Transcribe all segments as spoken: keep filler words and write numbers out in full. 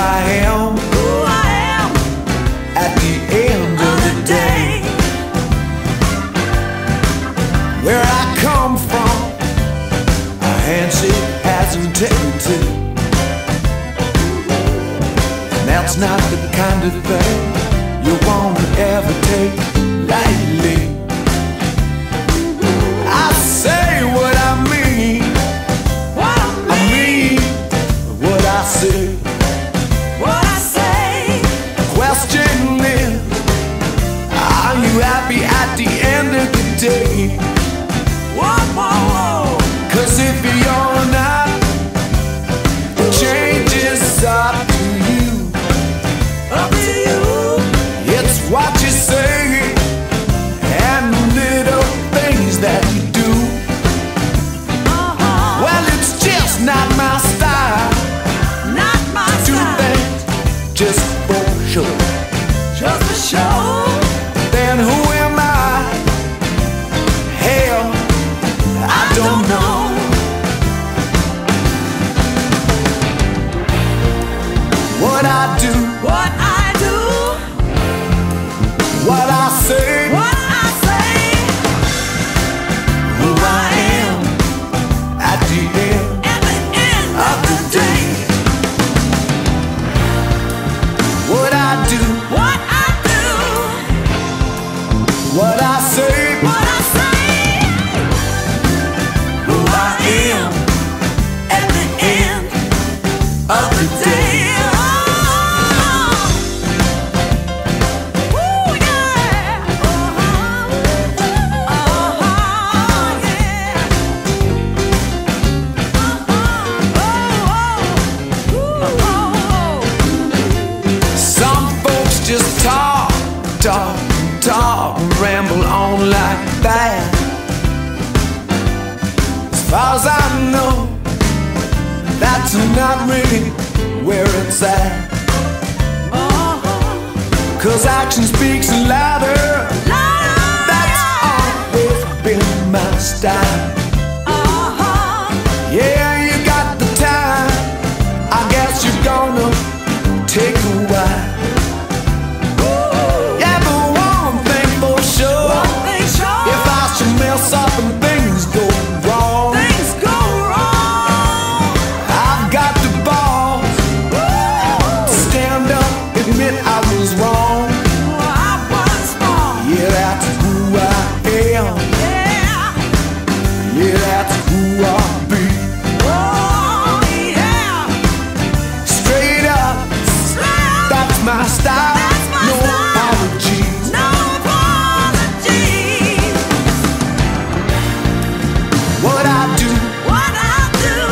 I am, who I am, at the end of the day. Where I come from, a handshake hasn't taken. And that's not the kind of thing you won't ever take lightly. I say what I mean, what I mean, I mean what I say. Happy at the end of the day. Whoa, whoa, whoa. Cause if you're not, the change is up to you. Up to you. It's what you say and the little things that you do. Uh-huh. Well, it's just not my style. Not my to style. Do things just for sure. Just for sure. What I do, what I do, what I say, what I say, who I am at the end, at the end of the day. What I do, what I do, what I say, what I say, who I am at the end of the day. Just talk, talk, talk, and ramble on like that. As far as I know, that's not really where it's at. Cause action speaks louder. That's always been my style. Yeah, you got the time. I guess you're gonna take a while. My style, that's my no style. Apologies, no apologies. What I do, what I do,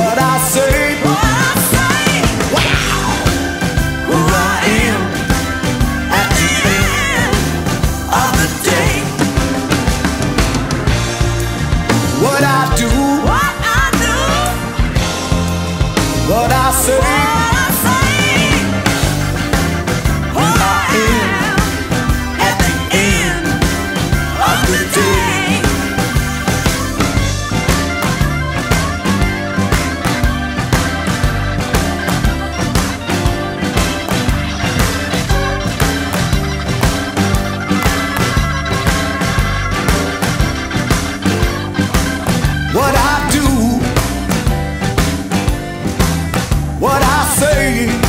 what I say, what I say. Wow, who I am at the end of the day. What I do, what I do, what I say. What I do, what I say.